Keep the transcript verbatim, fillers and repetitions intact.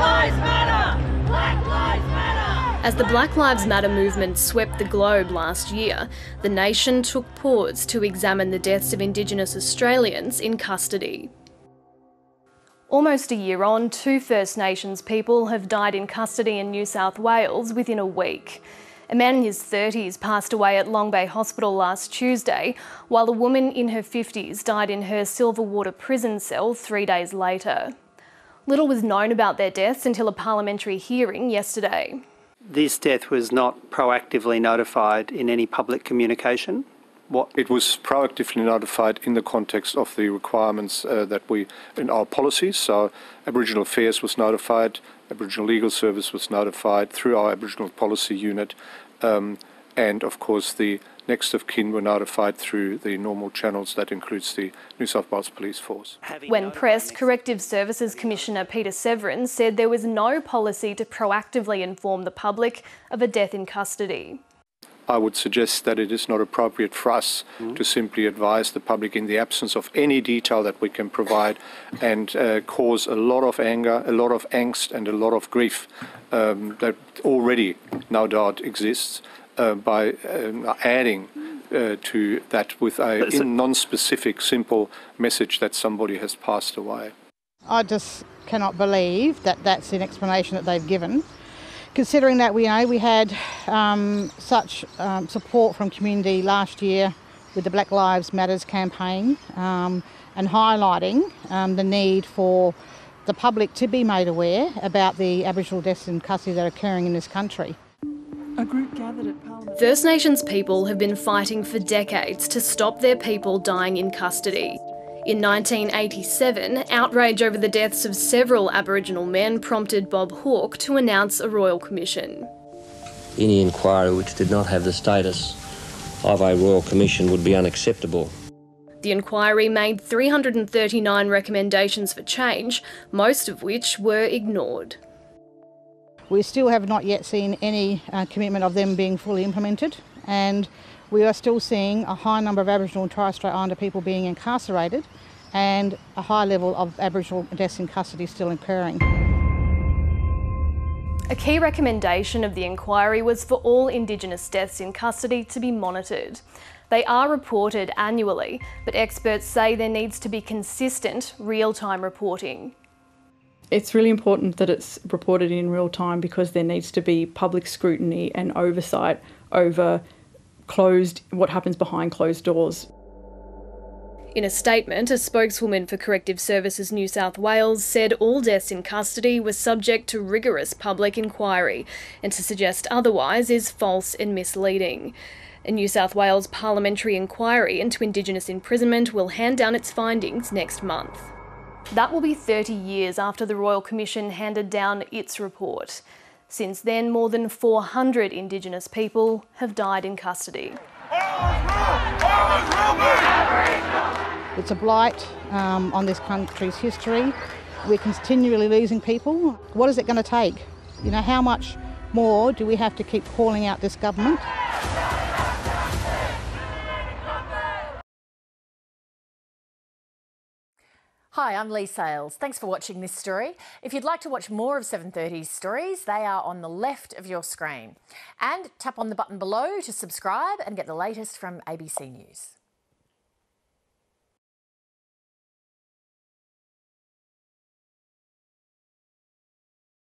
Lives Matter! Black Lives Matter! As the Black Lives Matter movement swept the globe last year, the nation took pause to examine the deaths of Indigenous Australians in custody. Almost a year on, two First Nations people have died in custody in New South Wales within a week. A man in his thirties passed away at Long Bay Hospital last Tuesday, while a woman in her fifties died in her Silverwater prison cell three days later. Little was known about their deaths until a parliamentary hearing yesterday. This death was not proactively notified in any public communication. What? It was proactively notified in the context of the requirements uh, that we, in our policies, so Aboriginal Affairs was notified, Aboriginal Legal Service was notified through our Aboriginal Policy Unit, um, and of course the next of kin were notified through the normal channels, that includes the New South Wales Police Force. When pressed, Corrective Services Commissioner Peter Severin said there was no policy to proactively inform the public of a death in custody. I would suggest that it is not appropriate for us mm-hmm. to simply advise the public in the absence of any detail that we can provide and uh, cause a lot of anger, a lot of angst and a lot of grief um, that already no doubt exists uh, by uh, adding uh, to that with a non-specific, simple message that somebody has passed away. I just cannot believe that that's an explanation that they've given. Considering that we, you know, we had um, such um, support from community last year with the Black Lives Matters campaign um, and highlighting um, the need for the public to be made aware about the Aboriginal deaths in custody that are occurring in this country. A group gathered at Parliament. First Nations people have been fighting for decades to stop their people dying in custody. In nineteen eighty-seven, outrage over the deaths of several Aboriginal men prompted Bob Hawke to announce a royal commission. Any inquiry which did not have the status of a royal commission would be unacceptable. The inquiry made three hundred thirty-nine recommendations for change, most of which were ignored. We still have not yet seen any uh, commitment of them being fully implemented, and we are still seeing a high number of Aboriginal and Torres Strait Islander people being incarcerated and a high level of Aboriginal deaths in custody still occurring. A key recommendation of the inquiry was for all Indigenous deaths in custody to be monitored. They are reported annually, but experts say there needs to be consistent real-time reporting. It's really important that it's reported in real time because there needs to be public scrutiny and oversight over closed, what happens behind closed doors. In a statement, a spokeswoman for Corrective Services New South Wales said all deaths in custody were subject to rigorous public inquiry, and to suggest otherwise is false and misleading. A New South Wales parliamentary inquiry into Indigenous imprisonment will hand down its findings next month. That will be thirty years after the Royal Commission handed down its report. Since then, more than four hundred Indigenous people have died in custody. It's a blight um, on this country's history. We're continually losing people. What is it going to take? You know, how much more do we have to keep calling out this government? Hi, I'm Lee Sales. Thanks for watching this story. If you'd like to watch more of seven thirty's stories, they are on the left of your screen. And tap on the button below to subscribe and get the latest from A B C News.